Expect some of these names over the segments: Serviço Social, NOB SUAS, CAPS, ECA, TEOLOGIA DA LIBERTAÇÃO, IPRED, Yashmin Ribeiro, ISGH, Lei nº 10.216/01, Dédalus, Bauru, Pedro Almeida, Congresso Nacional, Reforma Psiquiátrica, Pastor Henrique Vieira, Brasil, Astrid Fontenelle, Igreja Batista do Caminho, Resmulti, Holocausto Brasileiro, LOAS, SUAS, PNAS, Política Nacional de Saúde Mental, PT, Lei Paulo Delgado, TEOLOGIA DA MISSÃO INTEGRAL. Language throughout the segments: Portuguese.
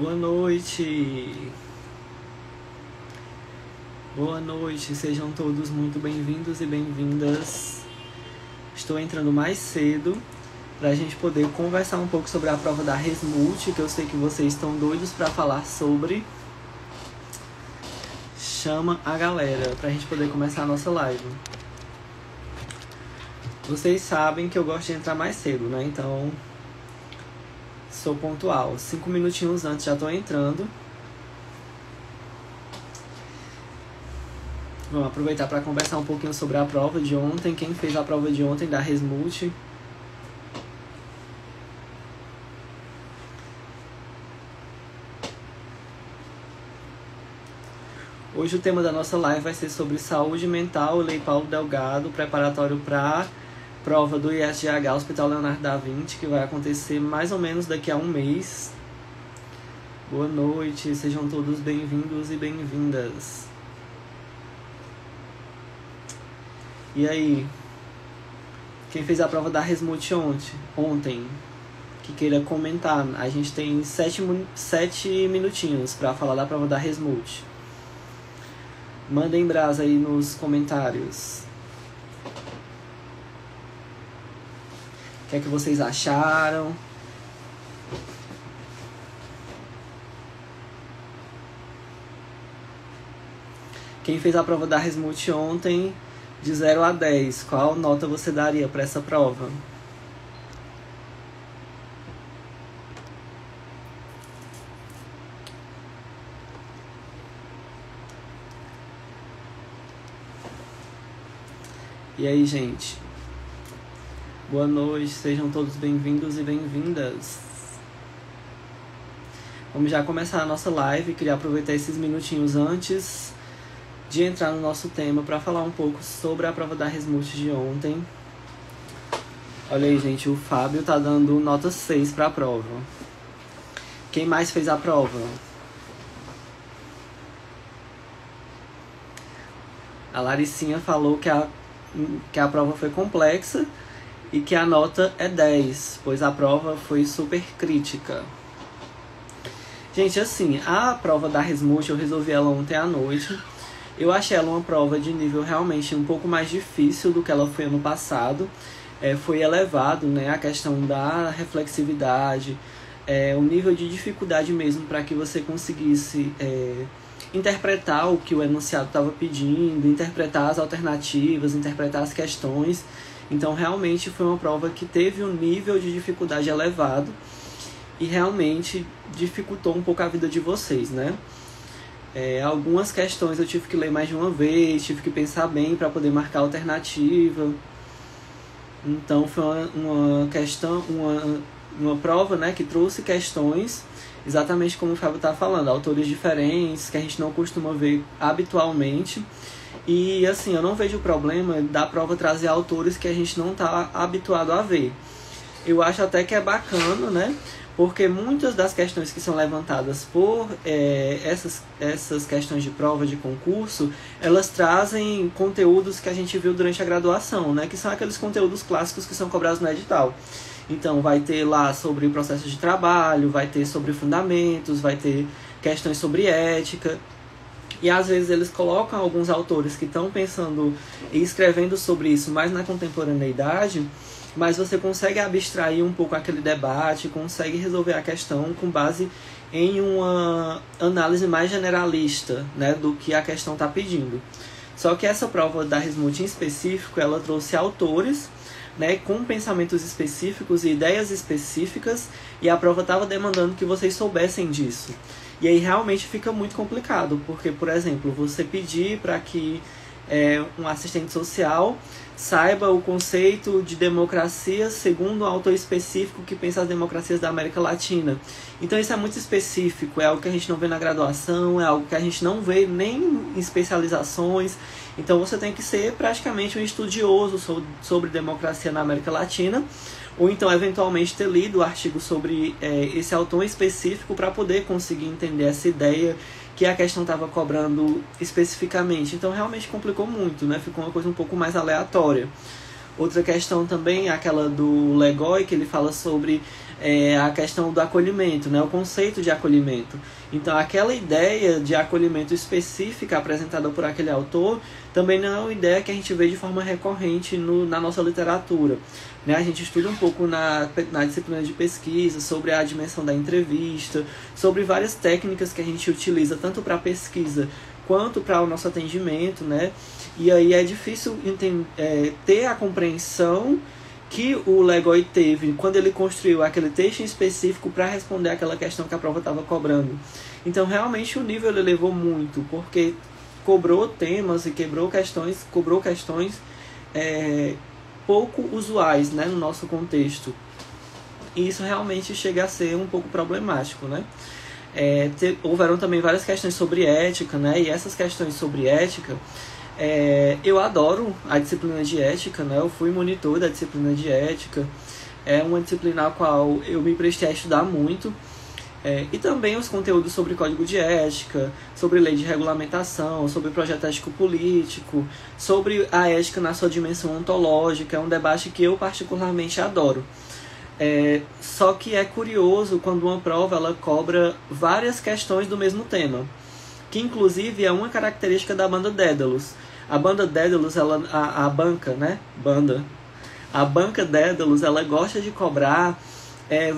Boa noite, sejam todos muito bem-vindos e bem-vindas. Estou entrando mais cedo pra gente poder conversar um pouco sobre a prova da Resmulti, que eu sei que vocês estão doidos pra falar sobre. Chama a galera pra gente poder começar a nossa live. Vocês sabem que eu gosto de entrar mais cedo, né? Então, sou pontual. 5 minutinhos antes já tô entrando. Vamos aproveitar para conversar um pouquinho sobre a prova de ontem. Quem fez a prova de ontem da Resmulti? Hoje o tema da nossa live vai ser sobre saúde mental, Lei Paulo Delgado, preparatório para prova do ISGH, Hospital Leonardo da Vinci, que vai acontecer mais ou menos daqui a um mês. Boa noite, sejam todos bem-vindos e bem-vindas. E aí, quem fez a prova da Resmulti ontem, que queira comentar, a gente tem 7 minutinhos para falar da prova da Resmulti. Mandem brasa aí nos comentários. O que é que vocês acharam? Quem fez a prova da Resmulti ontem, de 0 a 10, qual nota você daria para essa prova? E aí, gente? Boa noite, sejam todos bem-vindos e bem-vindas. Vamos já começar a nossa live. Queria aproveitar esses minutinhos antes de entrar no nosso tema para falar um pouco sobre a prova da Resmulti de ontem. Olha aí, gente, o Fábio tá dando nota 6 para a prova. Quem mais fez a prova? A Laricinha falou que a prova foi complexa e que a nota é 10, pois a prova foi super crítica. Gente, assim, a prova da Resmulti, eu resolvi ela ontem à noite. Eu achei ela uma prova de nível realmente um pouco mais difícil do que ela foi ano passado. Foi elevado, né, a questão da reflexividade, o nível de dificuldade mesmo para que você conseguisse interpretar o que o enunciado estava pedindo, interpretar as alternativas, interpretar as questões. Então, realmente, foi uma prova que teve um nível de dificuldade elevado e realmente dificultou um pouco a vida de vocês, né? Algumas questões eu tive que ler mais de uma vez, tive que pensar bem para poder marcar a alternativa. Então, foi uma prova, né, que trouxe questões, exatamente como o Fábio está falando, autores diferentes, que a gente não costuma ver habitualmente. E, assim, eu não vejo o problema da prova trazer autores que a gente não está habituado a ver. Eu acho até que é bacana, né? Porque muitas das questões que são levantadas por essas questões de prova, de concurso, elas trazem conteúdos que a gente viu durante a graduação, né? Que são aqueles conteúdos clássicos que são cobrados no edital. Então, vai ter lá sobre o processo de trabalho, vai ter sobre fundamentos, vai ter questões sobre ética. E, às vezes, eles colocam alguns autores que estão pensando e escrevendo sobre isso mais na contemporaneidade, mas você consegue abstrair um pouco aquele debate, consegue resolver a questão com base em uma análise mais generalista, né, do que a questão está pedindo. Só que essa prova da Resmulti em específico, ela trouxe autores, né, com pensamentos específicos e ideias específicas, e a prova estava demandando que vocês soubessem disso. E aí realmente fica muito complicado, porque, por exemplo, você pedir para que um assistente social saiba o conceito de democracia segundo um autor específico que pensa as democracias da América Latina. Então isso é muito específico, é algo que a gente não vê na graduação, é algo que a gente não vê nem em especializações. Então você tem que ser praticamente um estudioso sobre democracia na América Latina, ou então eventualmente ter lido o artigo sobre esse autor específico para poder conseguir entender essa ideia que a questão estava cobrando especificamente. Então realmente complicou muito, né? Ficou uma coisa um pouco mais aleatória. Outra questão também é aquela do Legói, que ele fala sobre a questão do acolhimento, né? O conceito de acolhimento. Então, aquela ideia de acolhimento específica apresentada por aquele autor também não é uma ideia que a gente vê de forma recorrente na nossa literatura, né? A gente estuda um pouco na disciplina de pesquisa sobre a dimensão da entrevista, sobre várias técnicas que a gente utiliza tanto para a pesquisa quanto para o nosso atendimento, né? E aí é difícil ter a compreensão que o Legói teve quando ele construiu aquele texto em específico para responder aquela questão que a prova estava cobrando. Então, realmente, o nível ele elevou muito, porque cobrou temas e cobrou questões pouco usuais, né, no nosso contexto. E isso realmente chega a ser um pouco problemático, né? Houveram também várias questões sobre ética, né? E essas questões sobre ética... eu adoro a disciplina de ética, né? Eu fui monitor da disciplina de ética. É uma disciplina a qual eu me prestei a estudar muito. E também os conteúdos sobre código de ética, sobre lei de regulamentação, sobre projeto ético-político, sobre a ética na sua dimensão ontológica. É um debate que eu particularmente adoro. Só que é curioso quando uma prova ela cobra várias questões do mesmo tema, que inclusive é uma característica da banda Dédalus. A banda Dédalus, a banca Dédalus, ela gosta de cobrar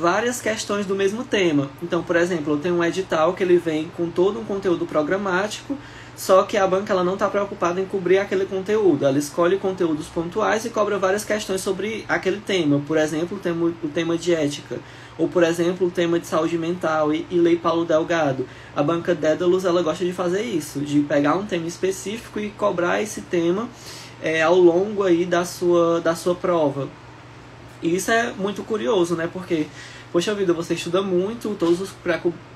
várias questões do mesmo tema. Então, por exemplo, eu tenho um edital que ele vem com todo um conteúdo programático, só que a banca ela não está preocupada em cobrir aquele conteúdo. Ela escolhe conteúdos pontuais e cobra várias questões sobre aquele tema. Por exemplo, o tema de ética. Ou, por exemplo, o tema de saúde mental e Lei Paulo Delgado. A banca Dédalus ela gosta de fazer isso, de pegar um tema específico e cobrar esse tema ao longo aí da sua prova. E isso é muito curioso, né? Porque, poxa vida, você estuda muito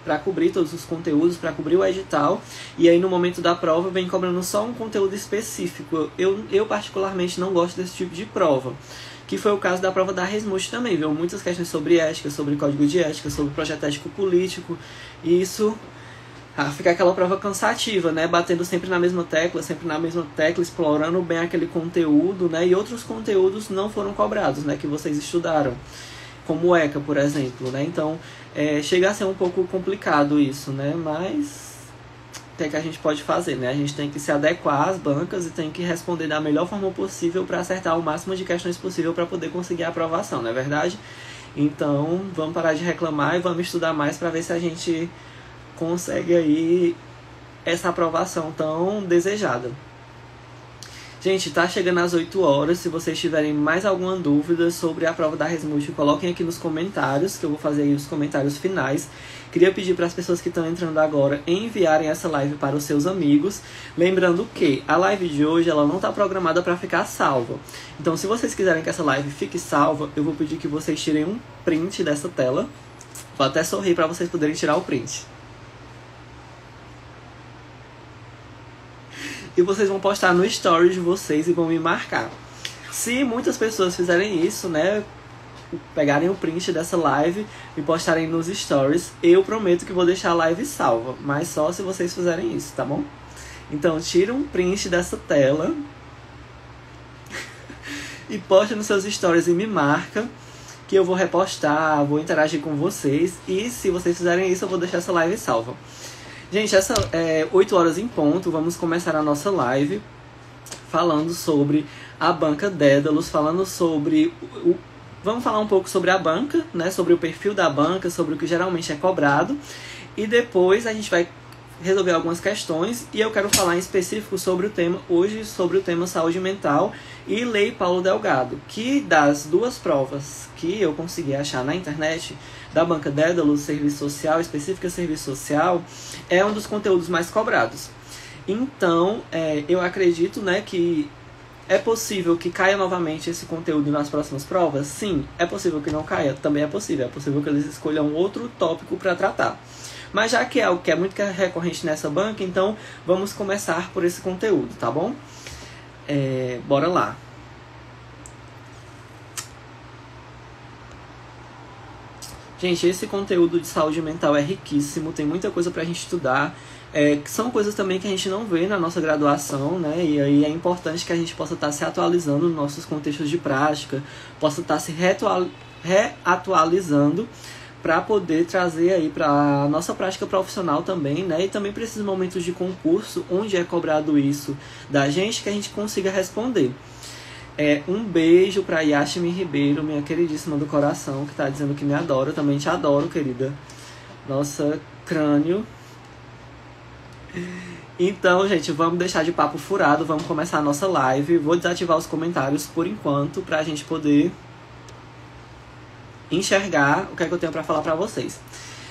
para cobrir todos os conteúdos, para cobrir o edital, e aí no momento da prova vem cobrando só um conteúdo específico. Eu particularmente não gosto desse tipo de prova, que foi o caso da prova da Resmulti também. Viu muitas questões sobre ética, sobre código de ética, sobre projeto ético-político, e isso fica aquela prova cansativa, né? Batendo sempre na mesma tecla, explorando bem aquele conteúdo, né? E outros conteúdos não foram cobrados, né? Que vocês estudaram, como o ECA, por exemplo, né? Então, chega a ser um pouco complicado isso, né? Mas o que é que a gente pode fazer, né? A gente tem que se adequar às bancas e tem que responder da melhor forma possível para acertar o máximo de questões possível para poder conseguir a aprovação, não é verdade? Então, vamos parar de reclamar e vamos estudar mais para ver se a gente consegue aí essa aprovação tão desejada. Gente, tá chegando às 8 horas. Se vocês tiverem mais alguma dúvida sobre a prova da Resmulti, coloquem aqui nos comentários, que eu vou fazer aí os comentários finais. Queria pedir para as pessoas que estão entrando agora enviarem essa live para os seus amigos. Lembrando que a live de hoje ela não está programada para ficar salva. Então, se vocês quiserem que essa live fique salva, eu vou pedir que vocês tirem um print dessa tela. Vou até sorrir para vocês poderem tirar o print. E vocês vão postar no story de vocês e vão me marcar. Se muitas pessoas fizerem isso, né, pegarem o print dessa live e postarem nos stories, eu prometo que vou deixar a live salva, mas só se vocês fizerem isso, tá bom? Então, tira um print dessa tela e posta nos seus stories e me marca, que eu vou repostar, vou interagir com vocês, e se vocês fizerem isso, eu vou deixar essa live salva. Gente, 8 horas em ponto, vamos começar a nossa live falando sobre a banca Dédalus, falando sobre... Vamos falar um pouco sobre a banca, né? Sobre o perfil da banca, sobre o que geralmente é cobrado. E depois a gente vai resolver algumas questões. E eu quero falar em específico sobre o tema, hoje, sobre o tema saúde mental e Lei Paulo Delgado. Que das duas provas que eu consegui achar na internet, da banca Dédalus, serviço social, específica serviço social, é um dos conteúdos mais cobrados. Então, eu acredito, né, que é possível que caia novamente esse conteúdo nas próximas provas? Sim. É possível que não caia? Também é possível. É possível que eles escolham outro tópico para tratar. Mas já que é algo que é muito recorrente nessa banca, então vamos começar por esse conteúdo, tá bom? Bora lá. Gente, esse conteúdo de saúde mental é riquíssimo, tem muita coisa pra gente estudar. São coisas também que a gente não vê na nossa graduação, né? E aí é importante que a gente possa estar se atualizando nos nossos contextos de prática, possa estar se reatualizando para poder trazer aí para a nossa prática profissional também, né? E também para esses momentos de concurso, onde é cobrado isso da gente, que a gente consiga responder. Um beijo para Yashmin Ribeiro, minha queridíssima do coração, que está dizendo que me adora. Eu também te adoro, querida. Nossa, crânio. Então, gente, vamos deixar de papo furado, vamos começar a nossa live. Vou desativar os comentários por enquanto, pra gente poder enxergar o que é que eu tenho pra falar pra vocês.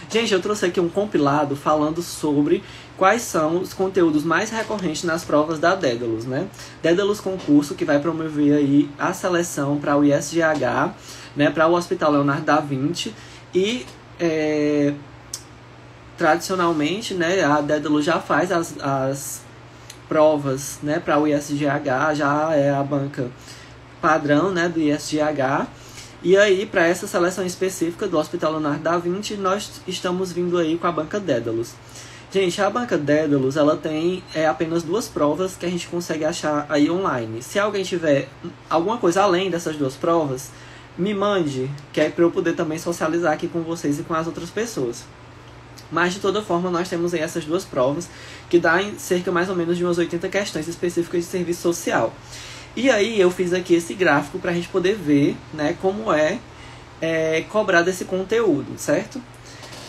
Gente, eu trouxe aqui um compilado falando sobre quais são os conteúdos mais recorrentes nas provas da Dédalus, né? Dédalus concurso que vai promover aí a seleção para o ISGH, né? Para o Hospital Leonardo da Vinci e... tradicionalmente, né, a Dédalus já faz as provas, né, para o ISGH, já é a banca padrão, né, do ISGH. E aí, para essa seleção específica do Hospital Leonardo da Vinci, nós estamos vindo aí com a banca Dédalus. Gente, a banca Dédalus, ela tem apenas duas provas que a gente consegue achar aí online. Se alguém tiver alguma coisa além dessas duas provas, me mande, que é para eu poder também socializar aqui com vocês e com as outras pessoas. Mas, de toda forma, nós temos aí essas duas provas, que dá em cerca mais ou menos de umas 80 questões específicas de serviço social. E aí, eu fiz aqui esse gráfico para a gente poder ver, né, como é cobrado esse conteúdo, certo?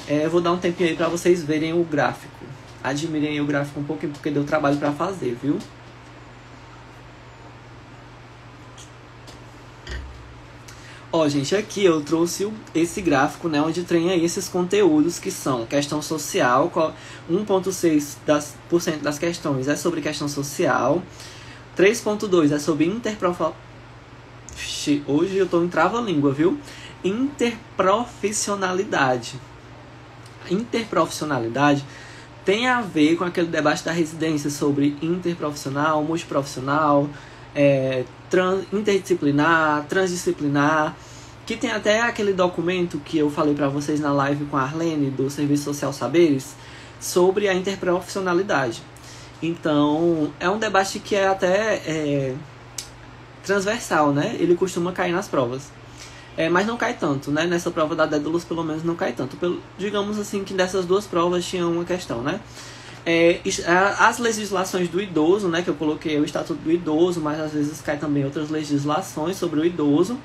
Eu vou dar um tempinho aí para vocês verem o gráfico. Admirem aí o gráfico um pouquinho, porque deu trabalho para fazer, viu? Ó, gente, aqui eu trouxe esse gráfico, né, onde tem aí esses conteúdos que são questão social, 1,6% das questões é sobre questão social, 3,2% é sobre hoje eu tô em trava-língua, viu? Interprofissionalidade. Interprofissionalidade tem a ver com aquele debate da residência sobre interprofissional, multiprofissional, interdisciplinar, transdisciplinar, que tem até aquele documento que eu falei para vocês na live com a Arlene, do Serviço Social Saberes, sobre a interprofissionalidade. Então, é um debate que é até transversal, né? Ele costuma cair nas provas. Mas não cai tanto, né? Nessa prova da Dédalus, pelo menos, não cai tanto. Digamos assim que dessas duas provas tinha uma questão, né? As legislações do idoso, né, que eu coloquei o Estatuto do Idoso, mas às vezes cai também outras legislações sobre o idoso,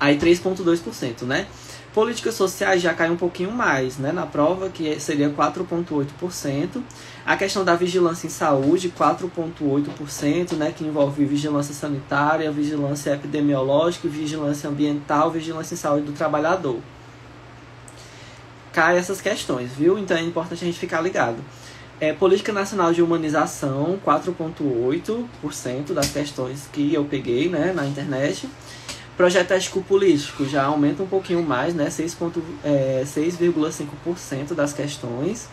aí 3,2%, né? Políticas sociais já cai um pouquinho mais, né, na prova, que seria 4,8%. A questão da vigilância em saúde, 4,8%, né, que envolve vigilância sanitária, vigilância epidemiológica, vigilância ambiental, vigilância em saúde do trabalhador. Cai essas questões, viu? Então é importante a gente ficar ligado. Política Nacional de Humanização, 4,8% das questões que eu peguei, né, na internet. Projeto ético-político já aumenta um pouquinho mais, né, 6,5% das questões.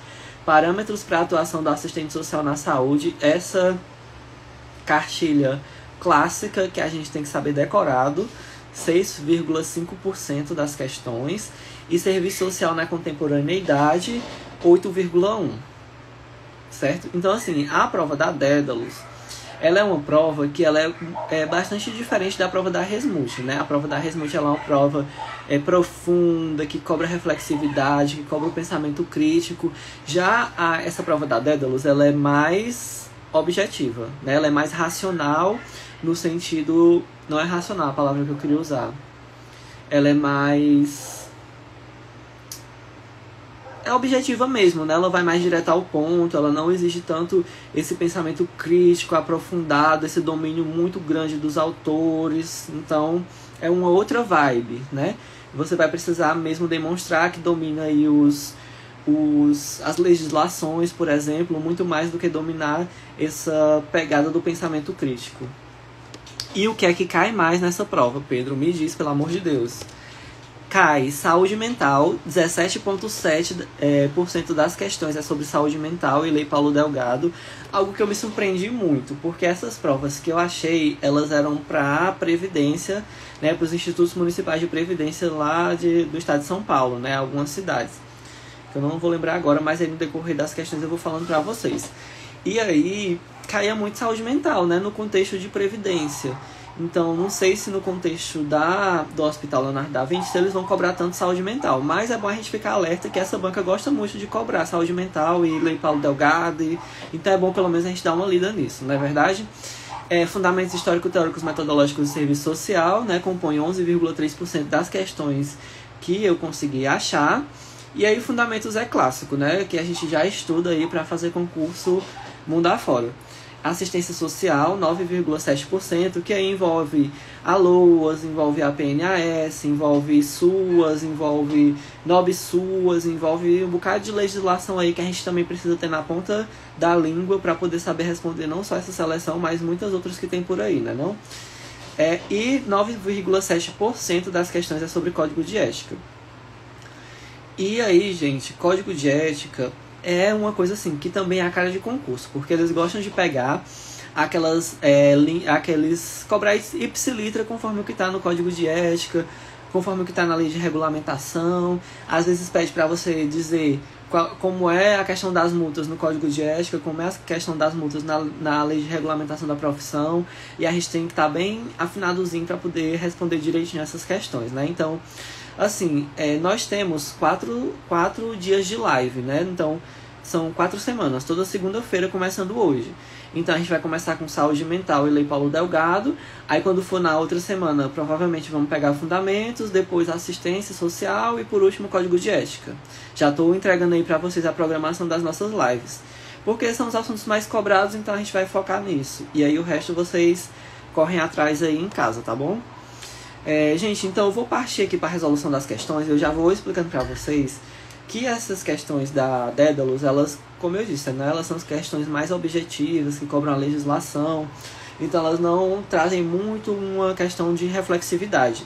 Parâmetros para atuação do assistente social na saúde, essa cartilha clássica que a gente tem que saber decorado, 6,5% das questões. E serviço social na contemporaneidade, 8,1%. Certo? Então, assim, a prova da Dédalus, ela é uma prova que ela é bastante diferente da prova da Resmulti, né? A prova da Resmulti, ela é uma prova profunda, que cobra reflexividade, que cobra o pensamento crítico. Já essa prova da Dédalus, ela é mais objetiva, né? Ela é mais racional no sentido... Não é racional a palavra que eu queria usar. Ela é mais... É objetiva mesmo, né? Ela vai mais direto ao ponto, ela não exige tanto esse pensamento crítico aprofundado, esse domínio muito grande dos autores. Então, é uma outra vibe, né? Você vai precisar mesmo demonstrar que domina aí as legislações, por exemplo, muito mais do que dominar essa pegada do pensamento crítico. E o que é que cai mais nessa prova, Pedro? Me diz, pelo amor de Deus. Cai saúde mental, 17,7% das questões é sobre saúde mental e Lei Paulo Delgado. Algo que eu me surpreendi muito, porque essas provas que eu achei, elas eram para Previdência, né, para os institutos municipais de Previdência lá do estado de São Paulo, né, algumas cidades. Eu não vou lembrar agora, mas aí no decorrer das questões eu vou falando para vocês. E aí, caía muito saúde mental, né, no contexto de Previdência. Então, não sei se no contexto do Hospital Leonardo da Vinci eles vão cobrar tanto saúde mental. Mas é bom a gente ficar alerta que essa banca gosta muito de cobrar saúde mental e Lei Paulo Delgado. Então é bom pelo menos a gente dar uma lida nisso, não é verdade? Fundamentos histórico-teóricos metodológicos do serviço social, né, compõe 11,3% das questões que eu consegui achar. E aí fundamentos é clássico, né, que a gente já estuda aí para fazer concurso mundo afora. Assistência social, 9,7%, que aí envolve a LOAS, envolve a PNAS, envolve SUAS, envolve NOB SUAS, envolve um bocado de legislação aí que a gente também precisa ter na ponta da língua para poder saber responder não só essa seleção, mas muitas outras que tem por aí, né, não? E 9,7% das questões é sobre código de ética. E aí, gente, código de ética é uma coisa assim, que também é a cara de concurso, porque eles gostam de pegar aqueles cobrar ipsilitra conforme o que está no código de ética, conforme o que está na lei de regulamentação. Às vezes pede para você dizer como é a questão das multas no código de ética, como é a questão das multas na lei de regulamentação da profissão, e a gente tem que estar bem afinadozinho para poder responder direitinho essas questões, né? Então, assim, nós temos quatro dias de live, né? Então, são 4 semanas, toda segunda-feira começando hoje. Então, a gente vai começar com saúde mental e Lei Paulo Delgado. Aí, quando for na outra semana, provavelmente vamos pegar fundamentos, depois assistência social e, por último, código de ética. Já estou entregando aí para vocês a programação das nossas lives. Porque são os assuntos mais cobrados, então a gente vai focar nisso. E aí, o resto vocês correm atrás aí em casa, tá bom? Gente, então eu vou partir aqui para a resolução das questões. Eu já vou explicando para vocês que essas questões da Dédalus, elas, como eu disse, né, elas são as questões mais objetivas, que cobram a legislação. Então elas não trazem muito uma questão de reflexividade.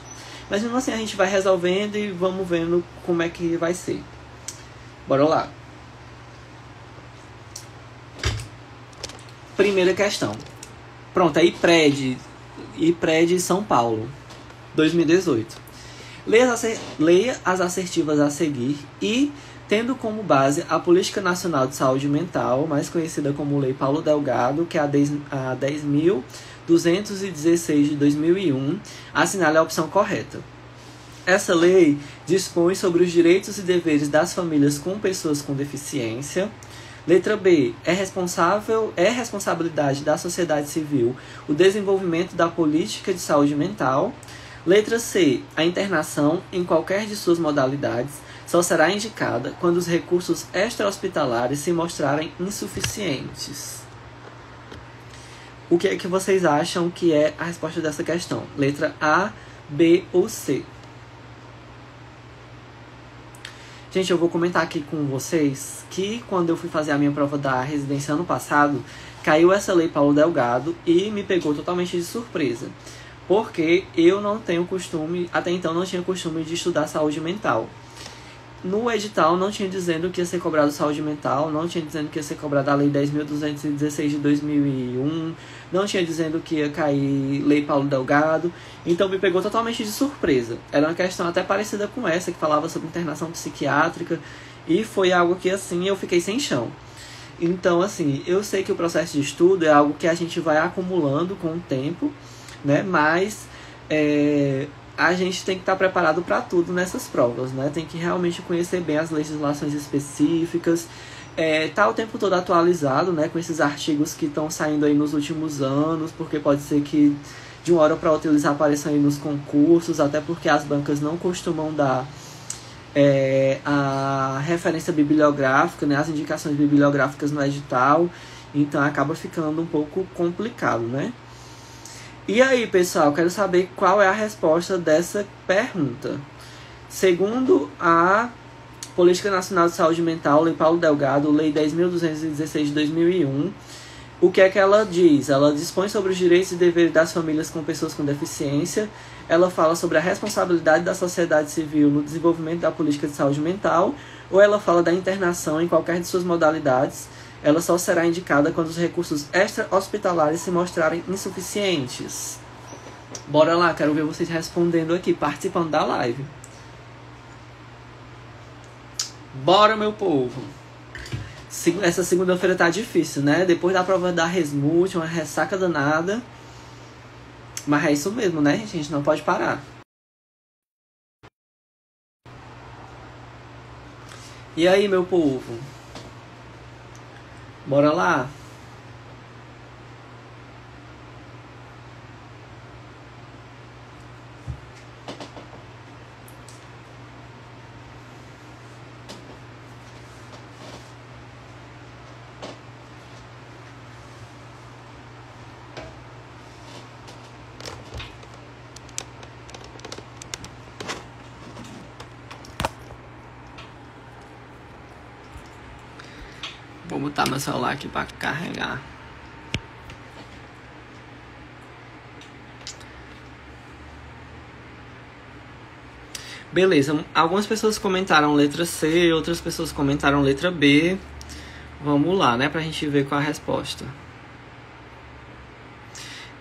Mas mesmo assim a gente vai resolvendo e vamos vendo como é que vai ser. Bora lá. Primeira questão. Pronto, é IPRED São Paulo 2018. Leia as assertivas a seguir e, tendo como base a Política Nacional de Saúde Mental, mais conhecida como Lei Paulo Delgado, que é a 10.216 de 2001, assinale a opção correta. Essa lei dispõe sobre os direitos e deveres das famílias com pessoas com deficiência. Letra B. É responsabilidade da sociedade civil o desenvolvimento da política de saúde mental. Letra C. A internação, em qualquer de suas modalidades, só será indicada quando os recursos extra-hospitalares se mostrarem insuficientes. O que é que vocês acham que é a resposta dessa questão? Letra A, B ou C? Gente, eu vou comentar aqui com vocês que quando eu fui fazer a minha prova da residência ano passado, caiu essa Lei Paulo Delgado e me pegou totalmente de surpresa. Porque eu não tenho costume, até então não tinha costume de estudar saúde mental. No edital não tinha dizendo que ia ser cobrado saúde mental, não tinha dizendo que ia ser cobrada a Lei 10.216 de 2001, não tinha dizendo que ia cair Lei Paulo Delgado, então me pegou totalmente de surpresa. Era uma questão até parecida com essa, que falava sobre internação psiquiátrica, e foi algo que, assim, eu fiquei sem chão. Então, assim, eu sei que o processo de estudo é algo que a gente vai acumulando com o tempo, né? Mas a gente tem que estar preparado para tudo nessas provas, né? Tem que realmente conhecer bem as legislações específicas, tá o tempo todo atualizado, né, com esses artigos que estão saindo aí nos últimos anos, porque pode ser que de uma hora para outra eles apareçam aí nos concursos, até porque as bancas não costumam dar a referência bibliográfica, né, as indicações bibliográficas no edital, então acaba ficando um pouco complicado, né? E aí, pessoal, quero saber qual é a resposta dessa pergunta. Segundo a Política Nacional de Saúde Mental, Lei Paulo Delgado, Lei 10.216 de 2001, o que é que ela diz? Ela dispõe sobre os direitos e deveres das famílias com pessoas com deficiência, ela fala sobre a responsabilidade da sociedade civil no desenvolvimento da política de saúde mental, ou ela fala da internação em qualquer de suas modalidades. Ela só será indicada quando os recursos extra-hospitalares se mostrarem insuficientes. Bora lá, quero ver vocês respondendo aqui, participando da live. Bora, meu povo! Essa segunda-feira tá difícil, né? Depois da prova da Resmulti, uma ressaca danada. Mas é isso mesmo, né, gente? A gente não pode parar. E aí, meu povo? Bora lá? Vou botar meu celular aqui para carregar. Beleza, algumas pessoas comentaram letra C, outras pessoas comentaram letra B. Vamos lá, né, pra gente ver qual é a resposta.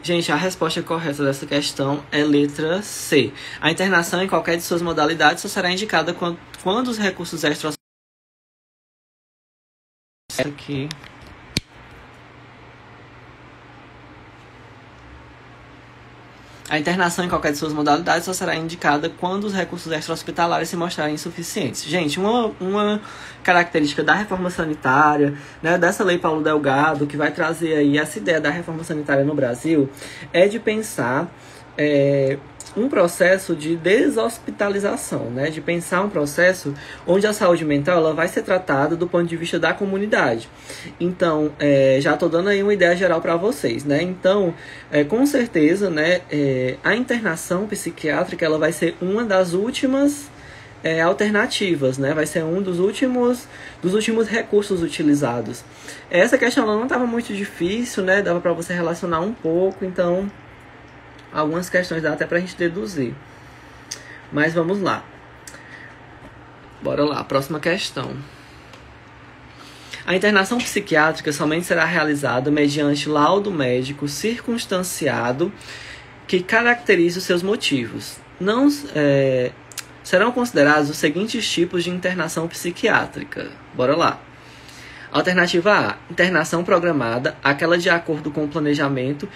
Gente, a resposta correta dessa questão é letra C. A internação em qualquer de suas modalidades só será indicada quando os recursos extra aqui. A internação em qualquer de suas modalidades só será indicada quando os recursos extra-hospitalares se mostrarem insuficientes. Gente, uma característica da reforma sanitária, né, dessa Lei Paulo Delgado, que vai trazer aí essa ideia da reforma sanitária no Brasil, é de pensar um processo de deshospitalização, né? De pensar um processo onde a saúde mental ela vai ser tratada do ponto de vista da comunidade. Então, já estou dando aí uma ideia geral para vocês, né? Então, com certeza, né, a internação psiquiátrica ela vai ser uma das últimas alternativas, né? Vai ser um dos últimos recursos utilizados. Essa questão ela não estava muito difícil, né? Dava para você relacionar um pouco, então... Algumas questões dá até pra gente deduzir. Mas vamos lá. Bora lá, próxima questão. A internação psiquiátrica somente será realizada mediante laudo médico circunstanciado que caracterize os seus motivos. Não, serão considerados os seguintes tipos de internação psiquiátrica. Bora lá. Alternativa A, internação programada, aquela de acordo com o planejamento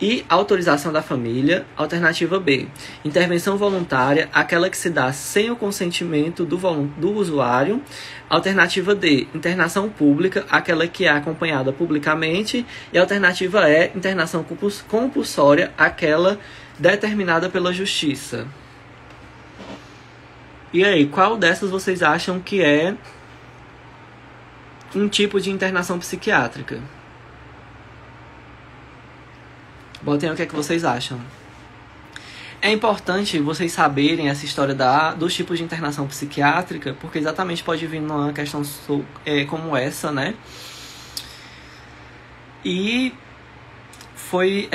e autorização da família. Alternativa B, intervenção voluntária, aquela que se dá sem o consentimento do usuário. Alternativa D, internação pública, aquela que é acompanhada publicamente. E alternativa E, internação compulsória, aquela determinada pela justiça. E aí, qual dessas vocês acham que é um tipo de internação psiquiátrica? Botem o que é que vocês acham. É importante vocês saberem essa história dos tipos de internação psiquiátrica, porque exatamente pode vir numa questão como essa, né? E foi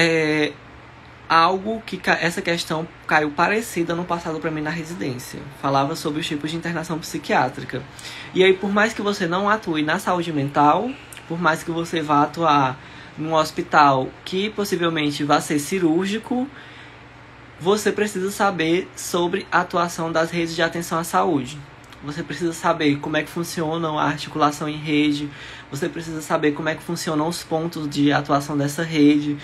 algo que essa questão caiu parecida no passado para mim na residência. Falava sobre os tipos de internação psiquiátrica. E aí, por mais que você não atue na saúde mental, por mais que você vá atuar num hospital que possivelmente vai ser cirúrgico, você precisa saber sobre a atuação das redes de atenção à saúde. Você precisa saber como é que funciona a articulação em rede, você precisa saber como é que funcionam os pontos de atuação dessa rede.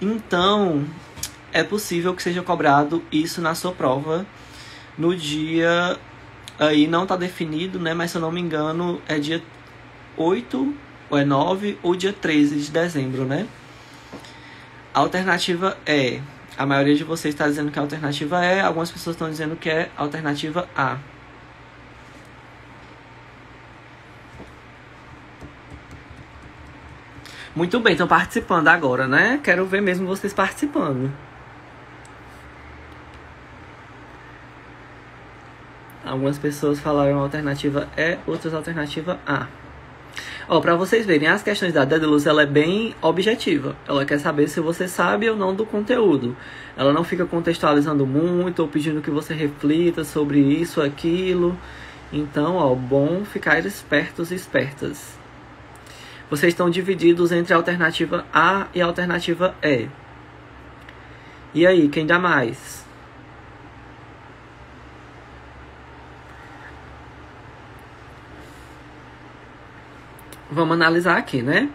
Então, é possível que seja cobrado isso na sua prova no dia... Aí não está definido, né? Mas se eu não me engano, é dia 8... ou é 9 ou dia 13 de dezembro, né? A alternativa é... A maioria de vocês está dizendo que a alternativa é... Algumas pessoas estão dizendo que é a alternativa A. Muito bem, estão participando agora, né? Quero ver mesmo vocês participando. Algumas pessoas falaram alternativa E, outras alternativa A. Ó, pra vocês verem, as questões da Dédalus, ela é bem objetiva. Ela quer saber se você sabe ou não do conteúdo. Ela não fica contextualizando muito ou pedindo que você reflita sobre isso, aquilo. Então, ó, bom ficar espertos e espertas. Vocês estão divididos entre a alternativa A e a alternativa E. E aí, quem dá mais? Vamos analisar aqui, né?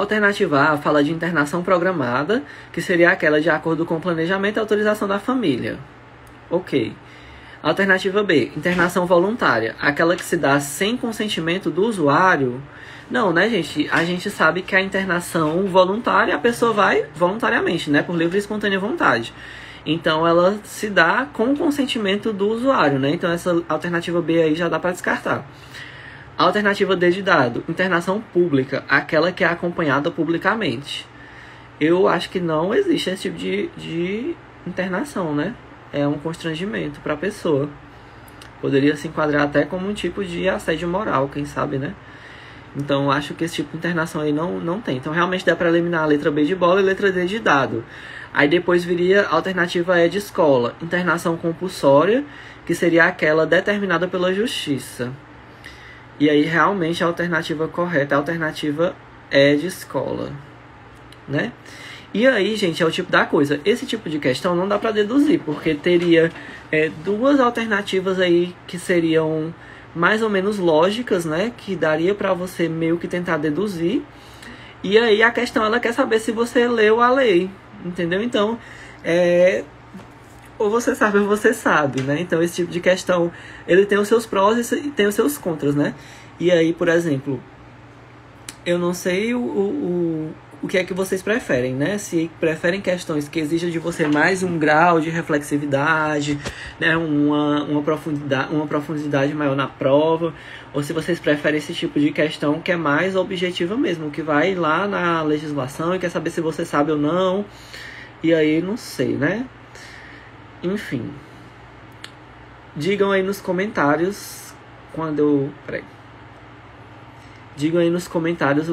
Alternativa A fala de internação programada, que seria aquela de acordo com o planejamento e autorização da família. Ok. Alternativa B, internação voluntária, aquela que se dá sem consentimento do usuário. Não, né, gente? A gente sabe que a internação voluntária, a pessoa vai voluntariamente, né? Por livre e espontânea vontade. Então, ela se dá com o consentimento do usuário, né? Então, essa alternativa B aí já dá para descartar. Alternativa D de dado, internação pública, aquela que é acompanhada publicamente. Eu acho que não existe esse tipo de internação, né? É um constrangimento para a pessoa. Poderia se enquadrar até como um tipo de assédio moral, quem sabe, né? Então, acho que esse tipo de internação aí não tem. Então, realmente dá para eliminar a letra B de bola e a letra D de dado. Aí, depois viria a alternativa E de escola. Internação compulsória, que seria aquela determinada pela justiça. E aí, realmente, a alternativa correta é a alternativa E de escola, né? E aí, gente, é o tipo da coisa. Esse tipo de questão não dá para deduzir, porque teria duas alternativas aí que seriam mais ou menos lógicas, né? Que daria para você meio que tentar deduzir. E aí a questão, ela quer saber se você leu a lei, entendeu? Então, ou você sabe ou você sabe, né? Então, esse tipo de questão, ele tem os seus prós e tem os seus contras, né? E aí, por exemplo, eu não sei o que é que vocês preferem, né? Se preferem questões que exijam de você mais um grau de reflexividade, né? Uma profundidade maior na prova, ou se vocês preferem esse tipo de questão que é mais objetiva mesmo, que vai lá na legislação e quer saber se você sabe ou não, e aí não sei, né? Enfim, digam aí nos comentários o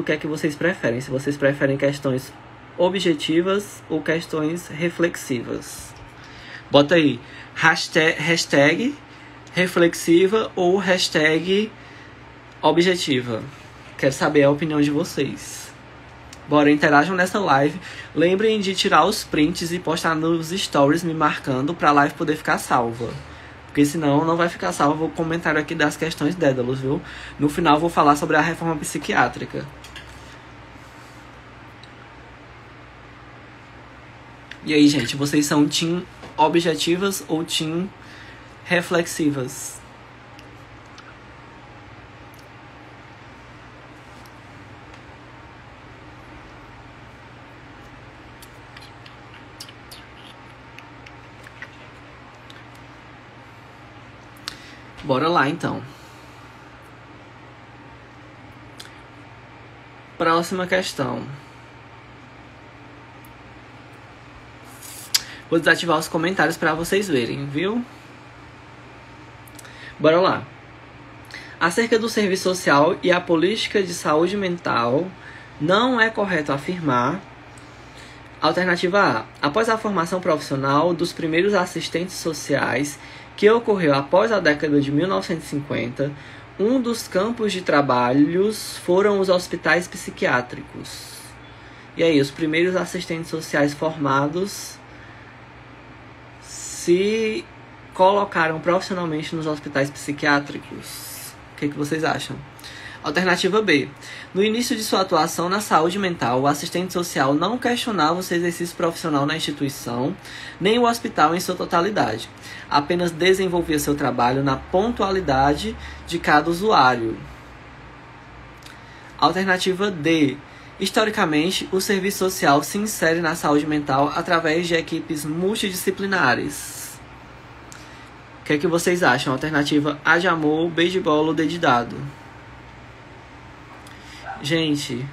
que é que vocês preferem. Se vocês preferem questões objetivas ou questões reflexivas. Bota aí hashtag reflexiva ou hashtag objetiva. Quero saber a opinião de vocês. Bora, interajam nessa live. Lembrem de tirar os prints e postar nos stories me marcando para a live poder ficar salva. Porque senão não vai ficar salvo o comentário aqui das questões Dédalus, viu? No final vou falar sobre a reforma psiquiátrica. E aí, gente, vocês são team objetivas ou team reflexivas? Bora lá, então. Próxima questão. Vou desativar os comentários para vocês verem, viu? Bora lá. Acerca do serviço social e a política de saúde mental, não é correto afirmar... Alternativa A. Após a formação profissional dos primeiros assistentes sociais... que ocorreu após a década de 1950, um dos campos de trabalhos foram os hospitais psiquiátricos. E aí, os primeiros assistentes sociais formados se colocaram profissionalmente nos hospitais psiquiátricos. O que vocês acham? Alternativa B. No início de sua atuação na saúde mental, o assistente social não questionava o seu exercício profissional na instituição, nem o hospital em sua totalidade. Apenas desenvolvia seu trabalho na pontualidade de cada usuário. Alternativa D. Historicamente, o serviço social se insere na saúde mental através de equipes multidisciplinares. O que é que vocês acham? Alternativa A de amor, B de bola ou D de dado? Gente,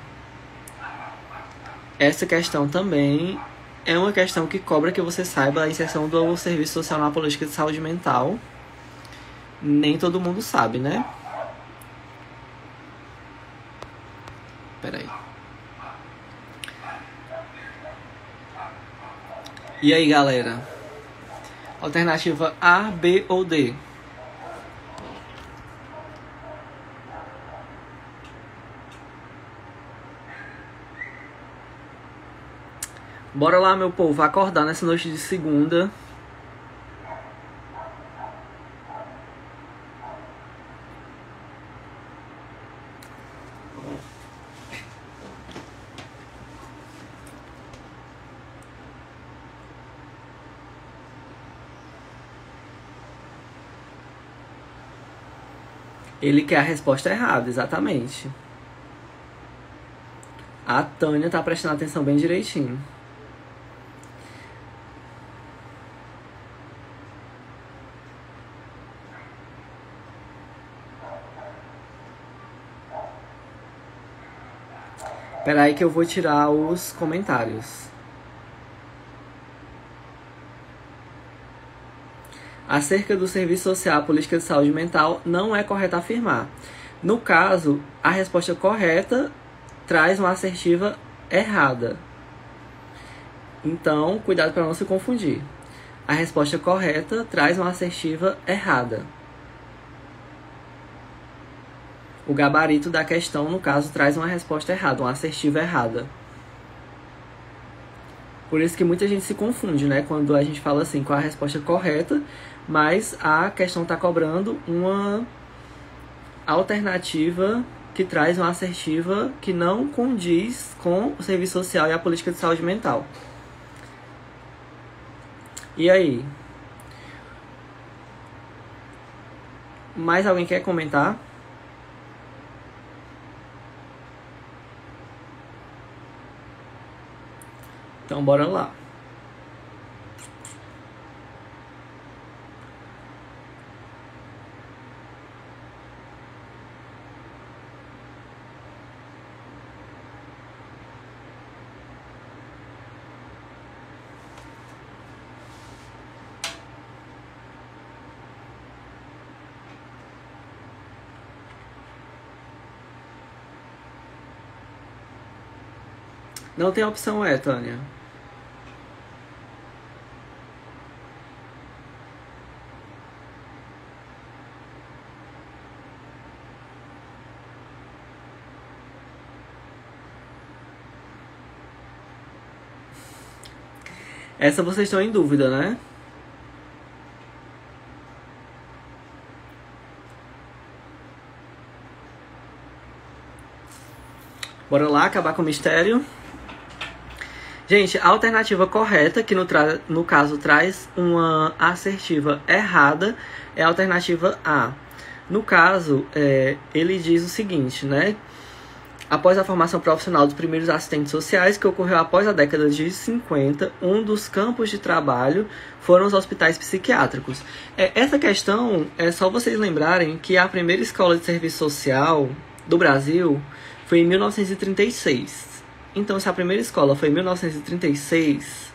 essa questão também é uma questão que cobra que você saiba a inserção do serviço social na política de saúde mental. Nem todo mundo sabe, né? Peraí. E aí, galera? Alternativa A, B ou D? Bora lá, meu povo, acordar nessa noite de segunda. Ele quer a resposta errada, exatamente. A Tânia tá prestando atenção bem direitinho. Espera aí que eu vou tirar os comentários. Acerca do serviço social, a política de saúde mental, não é correto afirmar. No caso, a resposta correta traz uma assertiva errada. Então, cuidado para não se confundir. A resposta correta traz uma assertiva errada. O gabarito da questão, no caso, traz uma resposta errada, uma assertiva errada. Por isso que muita gente se confunde, né? Quando a gente fala assim, qual a resposta correta, mas a questão está cobrando uma alternativa que traz uma assertiva que não condiz com o serviço social e a política de saúde mental. E aí? Mais alguém quer comentar? Então, bora lá. Não tem opção, é, Tânia. Essa vocês estão em dúvida, né? Bora lá acabar com o mistério. Gente, a alternativa correta, que no caso traz uma assertiva errada, é a alternativa A. No caso, ele diz o seguinte, né? Após a formação profissional dos primeiros assistentes sociais, que ocorreu após a década de 50, um dos campos de trabalho foram os hospitais psiquiátricos. Essa questão, é só vocês lembrarem que a primeira escola de serviço social do Brasil foi em 1936. Então, se a primeira escola foi em 1936,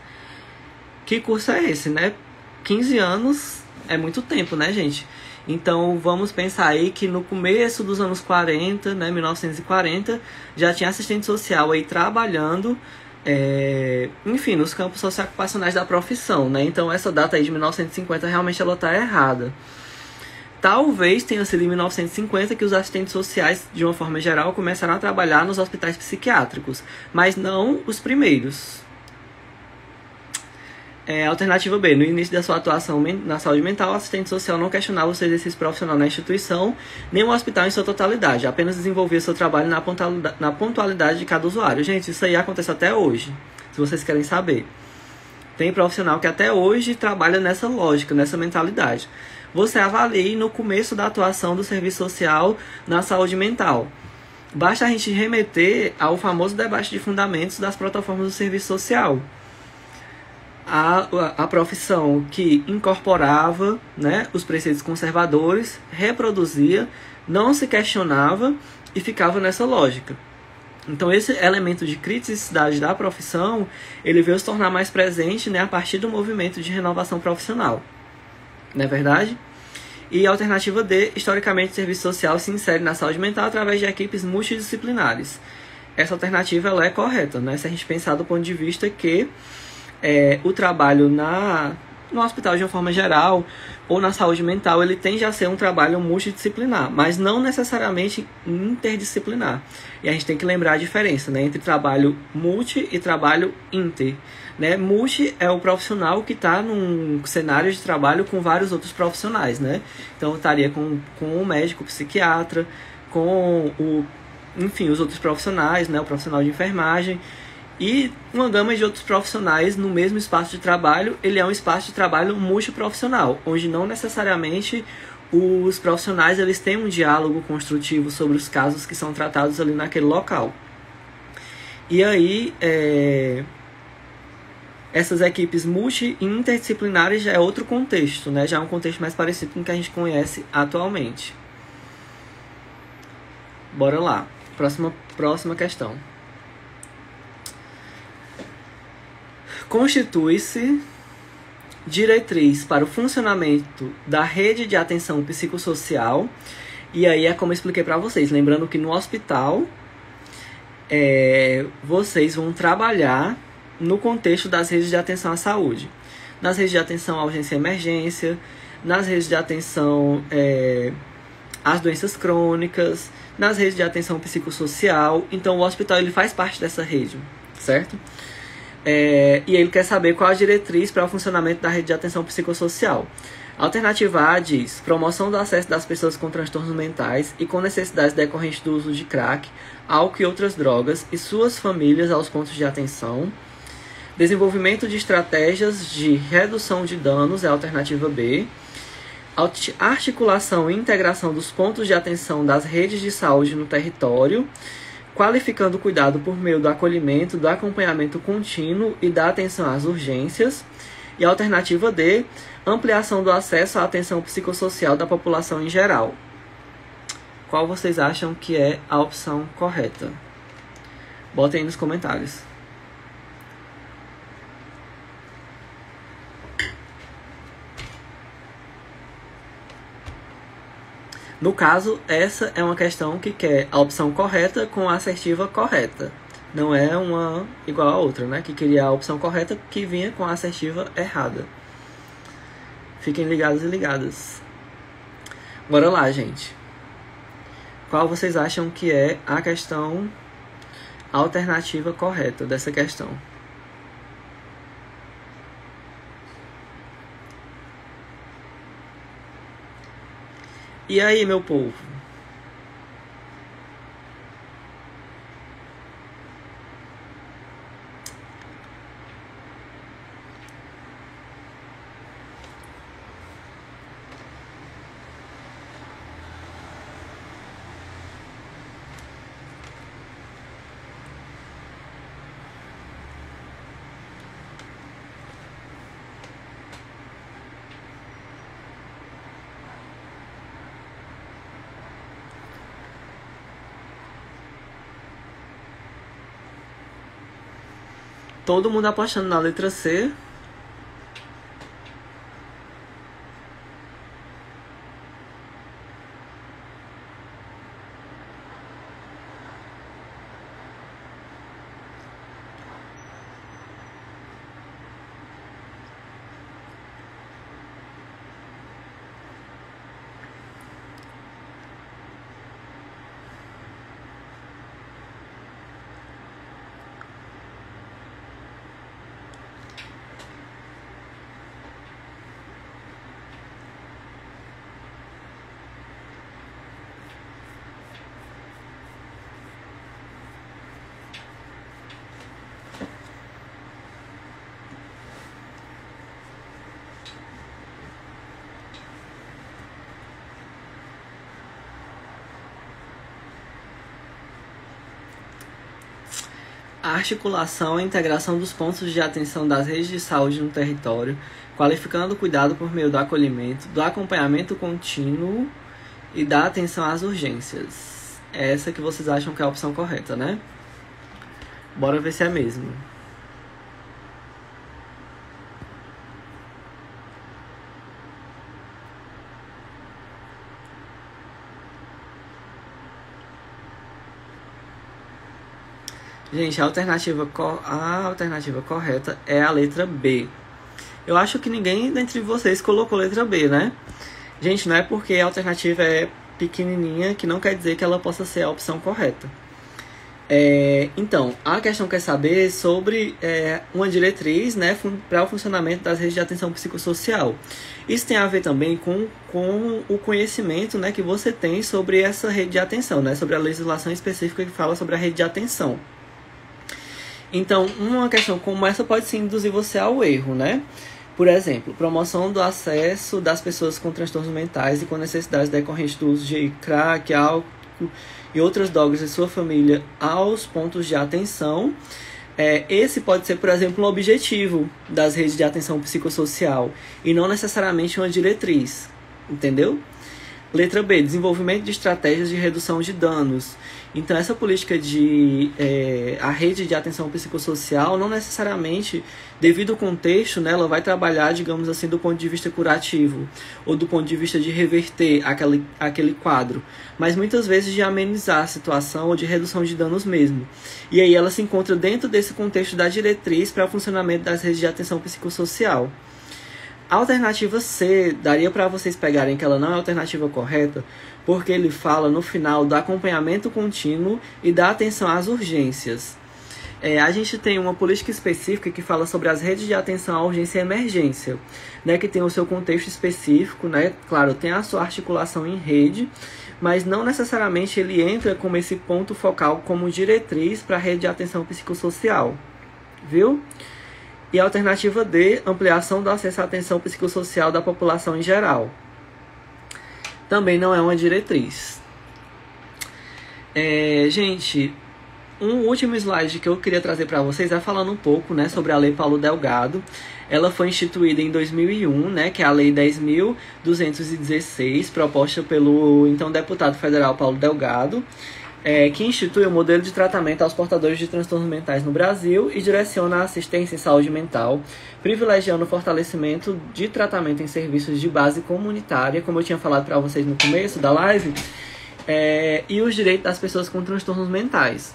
que curso é esse, né? 15 anos é muito tempo, né, gente? Então, vamos pensar aí que no começo dos anos 40, né, 1940, já tinha assistente social aí trabalhando, enfim, nos campos socioocupacionais da profissão, né? Então, essa data aí de 1950, realmente ela tá errada. Talvez tenha sido em 1950 que os assistentes sociais, de uma forma geral, começaram a trabalhar nos hospitais psiquiátricos, mas não os primeiros. Alternativa B. No início da sua atuação na saúde mental, o assistente social não questionava o seu exercício profissional na instituição, nem o hospital em sua totalidade. Apenas desenvolvia seu trabalho na pontualidade de cada usuário. Gente, isso aí acontece até hoje, se vocês querem saber. Tem profissional que até hoje trabalha nessa lógica, nessa mentalidade. Você avalie no começo da atuação do serviço social na saúde mental. Basta a gente remeter ao famoso debate de fundamentos das plataformas do serviço social. A profissão que incorporava, né, os preceitos conservadores, reproduzia, não se questionava e ficava nessa lógica. Então, esse elemento de criticidade da profissão, ele veio se tornar mais presente, né, a partir do movimento de renovação profissional. Não é verdade? E a alternativa D, historicamente o serviço social se insere na saúde mental através de equipes multidisciplinares. Essa alternativa ela é correta, né, se a gente pensar do ponto de vista que o trabalho no hospital de uma forma geral ou na saúde mental, ele tende a ser um trabalho multidisciplinar, mas não necessariamente interdisciplinar. E a gente tem que lembrar a diferença, né, entre trabalho multi e trabalho inter. Né? Multi é o profissional que está num cenário de trabalho com vários outros profissionais, né? Então, eu estaria com o médico, o psiquiatra, com enfim, os outros profissionais, né, o profissional de enfermagem, e uma gama de outros profissionais no mesmo espaço de trabalho. Ele é um espaço de trabalho multiprofissional, onde não necessariamente os profissionais eles têm um diálogo construtivo sobre os casos que são tratados ali naquele local. E aí, essas equipes multi e interdisciplinares já é outro contexto, né? Já é um contexto mais parecido com o que a gente conhece atualmente. Bora lá. Próxima questão. Constitui-se diretriz para o funcionamento da rede de atenção psicossocial. E aí é como eu expliquei para vocês. Lembrando que no hospital, vocês vão trabalhar no contexto das redes de atenção à saúde. Nas redes de atenção à urgência e emergência, nas redes de atenção às doenças crônicas, nas redes de atenção psicossocial. Então, o hospital ele faz parte dessa rede, certo? E ele quer saber qual a diretriz para o funcionamento da rede de atenção psicossocial. A alternativa A diz: promoção do acesso das pessoas com transtornos mentais e com necessidades decorrentes do uso de crack, álcool e outras drogas e suas famílias aos pontos de atenção. Desenvolvimento de estratégias de redução de danos é a alternativa B. Articulação e integração dos pontos de atenção das redes de saúde no território, qualificando o cuidado por meio do acolhimento, do acompanhamento contínuo e da atenção às urgências. E a alternativa D, ampliação do acesso à atenção psicossocial da população em geral. Qual vocês acham que é a opção correta? Botem aí nos comentários. No caso, essa é uma questão que quer a opção correta com a assertiva correta. Não é uma igual a outra, né? Que queria a opção correta que vinha com a assertiva errada. Fiquem ligados e ligadas. Bora lá, gente. Qual vocês acham que é a questão alternativa correta dessa questão? E aí, meu povo? Todo mundo apostando na letra C. A articulação e integração dos pontos de atenção das redes de saúde no território, qualificando o cuidado por meio do acolhimento, do acompanhamento contínuo e da atenção às urgências. Essa que vocês acham que é a opção correta, né? Bora ver se é mesmo. Gente, a alternativa correta é a letra B. Eu acho que ninguém dentre vocês colocou letra B, né? Gente, não é porque a alternativa é pequenininha que não quer dizer que ela possa ser a opção correta. Então, a questão quer saber sobre uma diretriz, né, para o funcionamento das redes de atenção psicossocial. Isso tem a ver também com o conhecimento, né, que você tem sobre essa rede de atenção, né, sobre a legislação específica que fala sobre a rede de atenção. Então, uma questão como essa pode sim induzir você ao erro, né? Por exemplo, promoção do acesso das pessoas com transtornos mentais e com necessidades decorrentes do uso de crack, álcool e outras drogas de sua família aos pontos de atenção. Esse pode ser, por exemplo, um objetivo das redes de atenção psicossocial e não necessariamente uma diretriz, entendeu? Letra B, desenvolvimento de estratégias de redução de danos. Então, essa política de a rede de atenção psicossocial, não necessariamente, devido ao contexto, né, ela vai trabalhar, digamos assim, do ponto de vista curativo ou do ponto de vista de reverter aquele quadro, mas muitas vezes de amenizar a situação ou de redução de danos mesmo. E aí ela se encontra dentro desse contexto da diretriz para o funcionamento das redes de atenção psicossocial. A alternativa C, daria para vocês pegarem que ela não é a alternativa correta, porque ele fala no final do acompanhamento contínuo e da atenção às urgências. A gente tem uma política específica que fala sobre as redes de atenção à urgência e emergência, né, que tem o seu contexto específico, né, claro, tem a sua articulação em rede, mas não necessariamente ele entra como esse ponto focal, como diretriz para a rede de atenção psicossocial, viu? E a alternativa D, ampliação do acesso à atenção psicossocial da população em geral. Também não é uma diretriz. Gente, um último slide que eu queria trazer para vocês é falando um pouco, né, sobre a Lei Paulo Delgado. Ela foi instituída em 2001, né, que é a Lei 10.216, proposta pelo então deputado federal Paulo Delgado, que institui o modelo de tratamento aos portadores de transtornos mentais no Brasil e direciona a assistência em saúde mental, privilegiando o fortalecimento de tratamento em serviços de base comunitária, como eu tinha falado para vocês no começo da live, e os direitos das pessoas com transtornos mentais.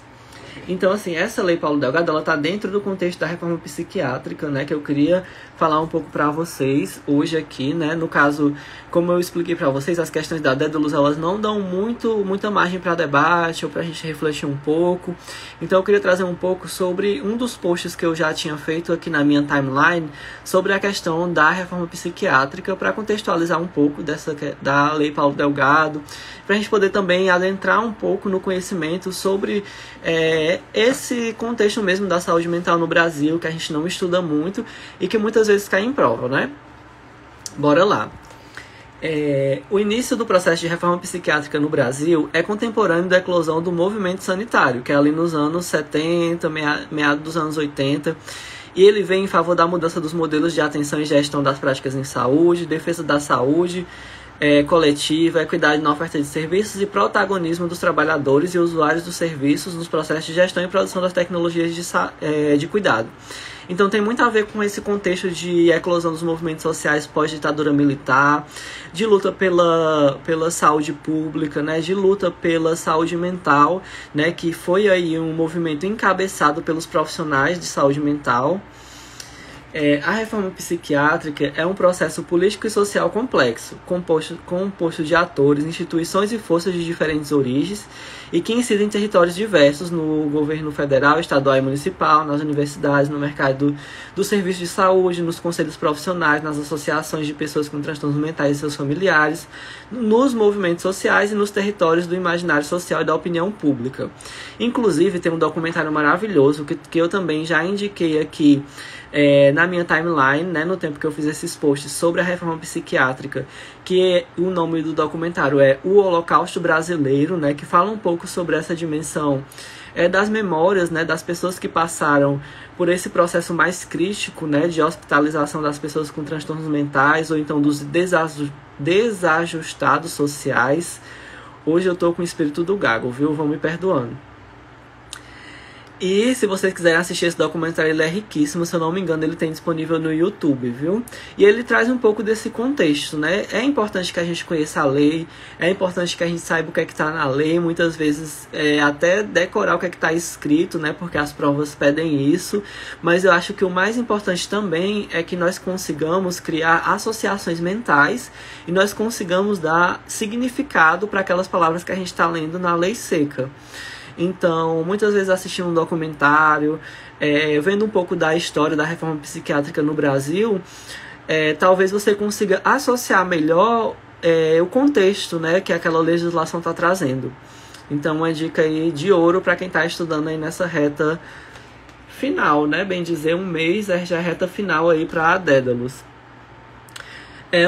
Então, assim, essa Lei Paulo Delgado, ela está dentro do contexto da reforma psiquiátrica, né, que eu queria falar um pouco para vocês hoje aqui, né, no caso, como eu expliquei para vocês, as questões da Dédalus, elas não dão muita margem para debate ou para a gente refletir um pouco, então eu queria trazer um pouco sobre um dos posts que eu já tinha feito aqui na minha timeline sobre a questão da reforma psiquiátrica, para contextualizar um pouco da Lei Paulo Delgado, para a gente poder também adentrar um pouco no conhecimento sobre esse contexto mesmo da saúde mental no Brasil, que a gente não estuda muito e que muitas vezes cai em prova, né? Bora lá. O início do processo de reforma psiquiátrica no Brasil é contemporâneo da eclosão do movimento sanitário, que é ali nos anos 70, meados dos anos 80, e ele vem em favor da mudança dos modelos de atenção e gestão das práticas em saúde, defesa da saúde coletiva, equidade na oferta de serviços e protagonismo dos trabalhadores e usuários dos serviços nos processos de gestão e produção das tecnologias de cuidado. Então tem muito a ver com esse contexto de eclosão dos movimentos sociais pós-ditadura militar, de luta pela saúde pública, né, de luta pela saúde mental, né, que foi aí um movimento encabeçado pelos profissionais de saúde mental. A reforma psiquiátrica é um processo político e social complexo, composto de atores, instituições e forças de diferentes origens e que incidem em territórios diversos no governo federal, estadual e municipal, nas universidades, no mercado do serviço de saúde, nos conselhos profissionais, nas associações de pessoas com transtornos mentais e seus familiares, nos movimentos sociais e nos territórios do imaginário social e da opinião pública. Inclusive, tem um documentário maravilhoso que eu também já indiquei aqui, na minha timeline, né, no tempo que eu fiz esses posts sobre a reforma psiquiátrica, que o nome do documentário é O Holocausto Brasileiro, né, que fala um pouco sobre essa dimensão das memórias, né, das pessoas que passaram por esse processo mais crítico, né, de hospitalização das pessoas com transtornos mentais ou então dos desajustados sociais. Hoje eu tô com o espírito do gago, viu? Vão me perdoando. E se vocês quiserem assistir esse documentário, ele é riquíssimo, se eu não me engano, ele tem disponível no YouTube, viu? E ele traz um pouco desse contexto, né? É importante que a gente conheça a lei, é importante que a gente saiba o que é que tá na lei, muitas vezes até decorar o que é que tá escrito, né? Porque as provas pedem isso, mas eu acho que o mais importante também é que nós consigamos criar associações mentais e nós consigamos dar significado para aquelas palavras que a gente tá lendo na lei seca. Então, muitas vezes assistindo um documentário, vendo um pouco da história da reforma psiquiátrica no Brasil, talvez você consiga associar melhor o contexto, né, que aquela legislação está trazendo. Então, uma dica aí de ouro para quem está estudando aí nessa reta final, né? Bem dizer, um mês é já reta final aí para a Dédalus.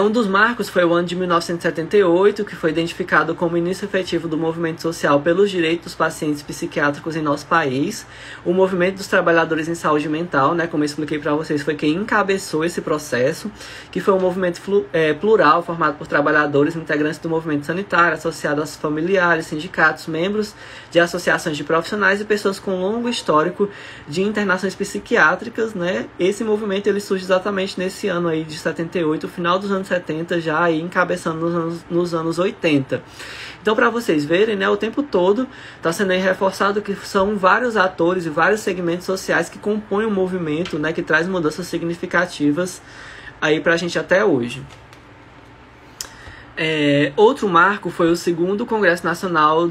Um dos marcos foi o ano de 1978, que foi identificado como início efetivo do movimento social pelos direitos dos pacientes psiquiátricos em nosso país. O movimento dos trabalhadores em saúde mental, né, como eu expliquei para vocês, foi quem encabeçou esse processo, que foi um movimento plural, formado por trabalhadores, integrantes do movimento sanitário, associados a familiares, sindicatos, membros de associações de profissionais e pessoas com longo histórico de internações psiquiátricas, né. Esse movimento ele surge exatamente nesse ano aí de 78, o final do anos 70, já aí encabeçando nos anos 80. Então, para vocês verem, né, o tempo todo está sendo aí reforçado que são vários atores e vários segmentos sociais que compõem o movimento, né, que traz mudanças significativas aí para a gente até hoje. Outro marco foi o segundo Congresso Nacional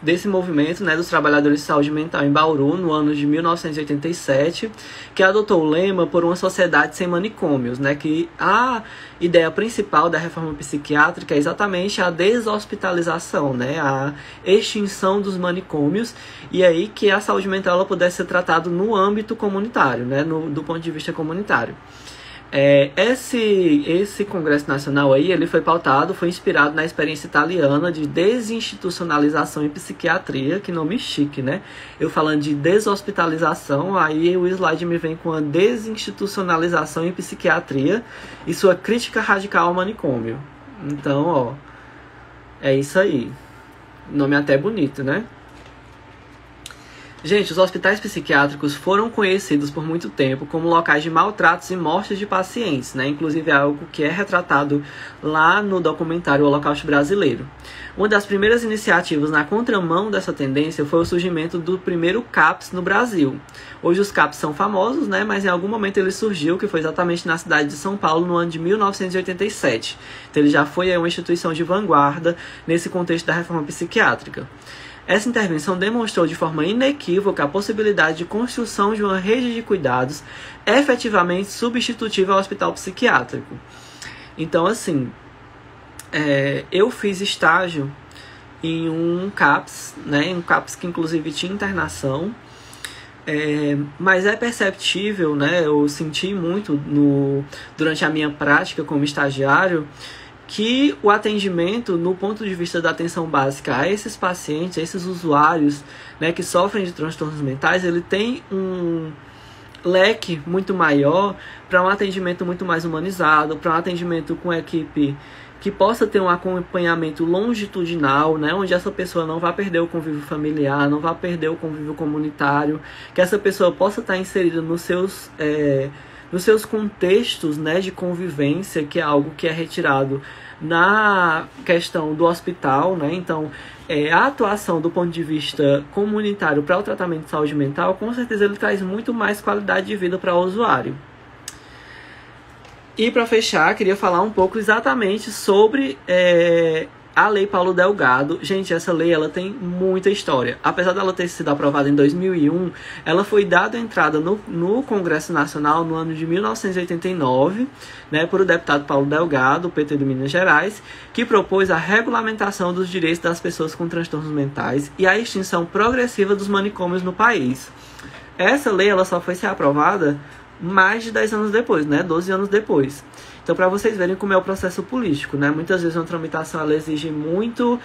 desse movimento, né, dos Trabalhadores de Saúde Mental em Bauru, no ano de 1987, que adotou o lema por uma sociedade sem manicômios, né, que a ideia principal da reforma psiquiátrica é exatamente a deshospitalização, né, a extinção dos manicômios, e aí que a saúde mental ela pudesse ser tratada no âmbito comunitário, né, do ponto de vista comunitário. Esse Congresso Nacional aí, ele foi pautado, foi inspirado na experiência italiana de desinstitucionalização em psiquiatria, que nome chique, né? Eu falando de deshospitalização, aí o slide me vem com a desinstitucionalização em psiquiatria e sua crítica radical ao manicômio. Então, ó, é isso aí. Nome até bonito, né? Gente, os hospitais psiquiátricos foram conhecidos por muito tempo como locais de maltratos e mortes de pacientes, né? Inclusive é algo que é retratado lá no documentário Holocausto Brasileiro. Uma das primeiras iniciativas na contramão dessa tendência foi o surgimento do primeiro CAPS no Brasil. Hoje os CAPS são famosos, né? Mas em algum momento ele surgiu, que foi exatamente na cidade de São Paulo, no ano de 1987. Então ele já foi aí uma instituição de vanguarda nesse contexto da reforma psiquiátrica. Essa intervenção demonstrou de forma inequívoca a possibilidade de construção de uma rede de cuidados efetivamente substitutiva ao hospital psiquiátrico. Então, assim, eu fiz estágio em um CAPS, né, um CAPS que inclusive tinha internação, mas é perceptível, né, eu senti muito durante a minha prática como estagiário, que o atendimento, no ponto de vista da atenção básica a esses pacientes, a esses usuários, né, que sofrem de transtornos mentais, ele tem um leque muito maior para um atendimento muito mais humanizado, para um atendimento com equipe que possa ter um acompanhamento longitudinal, né, onde essa pessoa não vai perder o convívio familiar, não vai perder o convívio comunitário, que essa pessoa possa estar inserida nos seus contextos, né, de convivência, que é algo que é retirado na questão do hospital, né? Então, a atuação do ponto de vista comunitário para o tratamento de saúde mental, com certeza ele traz muito mais qualidade de vida para o usuário. E para fechar, queria falar um pouco exatamente sobre a Lei Paulo Delgado. Gente, essa lei ela tem muita história. Apesar dela ter sido aprovada em 2001, ela foi dada entrada no Congresso Nacional no ano de 1989, né, por o deputado Paulo Delgado, PT de Minas Gerais, que propôs a regulamentação dos direitos das pessoas com transtornos mentais e a extinção progressiva dos manicômios no país. Essa lei ela só foi ser aprovada mais de 10 anos depois, né, 12 anos depois. Então, para vocês verem como é o processo político, né? Muitas vezes uma tramitação ela exige muito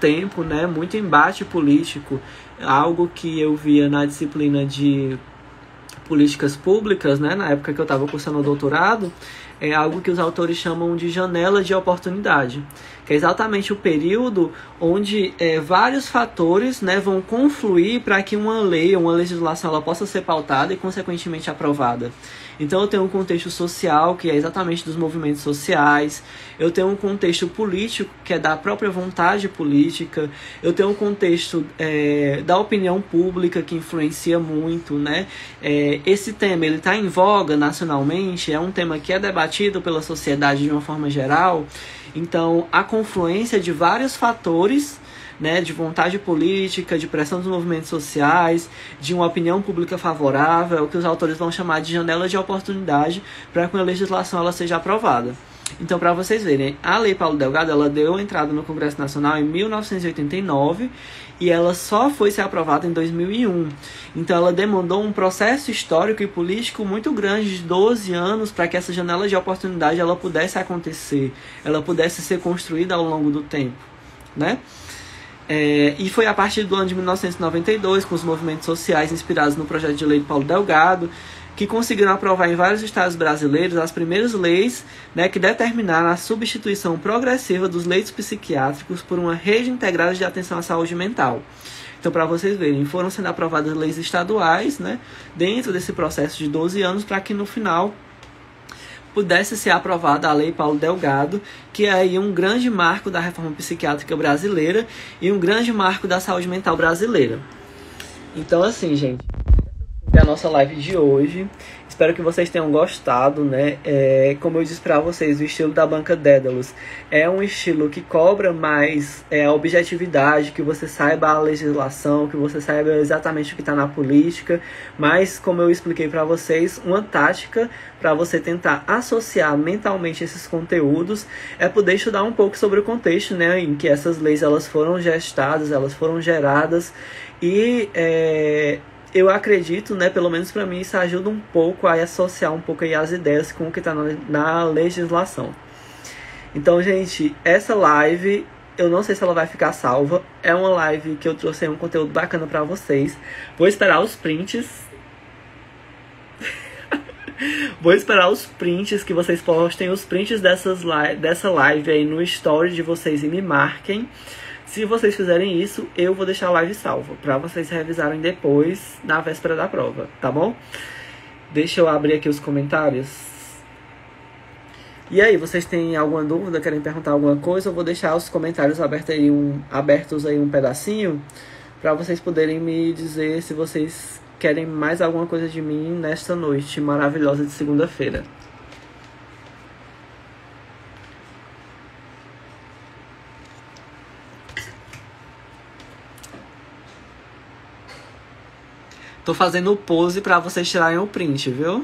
tempo, né? Muito embate político. Algo que eu via na disciplina de políticas públicas, né? Na época que eu estava cursando o doutorado, é algo que os autores chamam de janela de oportunidade, que é exatamente o período onde vários fatores, né, vão confluir para que uma lei ou uma legislação ela possa ser pautada e, consequentemente, aprovada. Então, eu tenho um contexto social, que é exatamente dos movimentos sociais, eu tenho um contexto político, que é da própria vontade política, eu tenho um contexto da opinião pública, que influencia muito, né? Esse tema ele está em voga nacionalmente, é um tema que é debatido pela sociedade de uma forma geral, então a confluência de vários fatores, né, de vontade política, de pressão dos movimentos sociais, de uma opinião pública favorável, o que os autores vão chamar de janela de oportunidade para que a legislação ela seja aprovada. Então, para vocês verem, a Lei Paulo Delgado, ela deu entrada no Congresso Nacional em 1989 e ela só foi ser aprovada em 2001. Então, ela demandou um processo histórico e político muito grande, de 12 anos, para que essa janela de oportunidade ela pudesse acontecer, ela pudesse ser construída ao longo do tempo, né? E foi a partir do ano de 1992, com os movimentos sociais inspirados no projeto de lei de Paulo Delgado, que conseguiram aprovar em vários estados brasileiros as primeiras leis, né, que determinaram a substituição progressiva dos leitos psiquiátricos por uma rede integrada de atenção à saúde mental. Então, para vocês verem, foram sendo aprovadas leis estaduais, né, dentro desse processo de 12 anos, para que no final pudesse ser aprovada a Lei Paulo Delgado, que é aí um grande marco da reforma psiquiátrica brasileira e um grande marco da saúde mental brasileira. Então, assim, gente, é a nossa live de hoje. Espero que vocês tenham gostado, né? Como eu disse pra vocês, o estilo da banca Dédalus é um estilo que cobra mais a objetividade, que você saiba a legislação, que você saiba exatamente o que está na política, mas, como eu expliquei pra vocês, uma tática para você tentar associar mentalmente esses conteúdos é poder estudar um pouco sobre o contexto, né, em que essas leis elas foram gestadas, elas foram geradas, e eu acredito, né, pelo menos para mim, isso ajuda um pouco a associar um pouco aí as ideias com o que está na legislação. Então, gente, essa live, eu não sei se ela vai ficar salva. É uma live que eu trouxe um conteúdo bacana para vocês. Vou esperar os prints. Vou esperar os prints, que vocês postem os prints dessa live aí no story de vocês e me marquem. Se vocês fizerem isso, eu vou deixar a live salva, para vocês revisarem depois, na véspera da prova, tá bom? Deixa eu abrir aqui os comentários. E aí, vocês têm alguma dúvida, querem perguntar alguma coisa? Eu vou deixar os comentários abertos aí um pedacinho, para vocês poderem me dizer se vocês querem mais alguma coisa de mim nesta noite maravilhosa de segunda-feira. Tô fazendo o pose pra vocês tirarem o print, viu?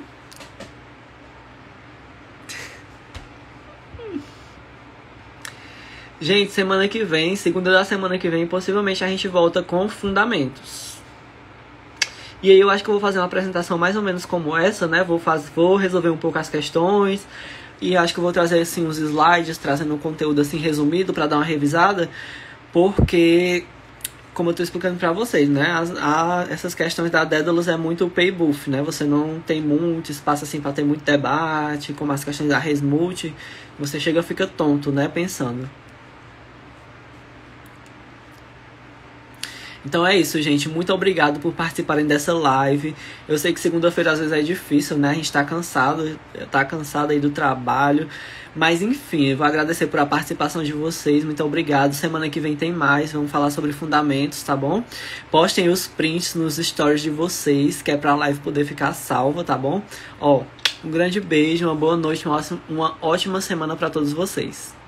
Gente, semana que vem, segunda da semana que vem, possivelmente a gente volta com fundamentos. E aí eu acho que eu vou fazer uma apresentação mais ou menos como essa, né? Vou resolver um pouco as questões. E acho que eu vou trazer, assim, uns slides, trazendo um conteúdo, assim, resumido pra dar uma revisada. Porque, como eu tô explicando pra vocês, né, essas questões da Dédalus é muito pay-buff, né? Você não tem muito espaço, assim, pra ter muito debate, como as questões da Resmulti. Você chega e fica tonto, né, pensando. Então é isso, gente. Muito obrigado por participarem dessa live. Eu sei que segunda-feira às vezes é difícil, né? A gente tá cansado aí do trabalho. Mas enfim, eu vou agradecer por a participação de vocês. Muito obrigado. Semana que vem tem mais. Vamos falar sobre fundamentos, tá bom? Postem os prints nos stories de vocês, que é pra live poder ficar salva, tá bom? Ó, um grande beijo, uma boa noite, uma ótima semana pra todos vocês.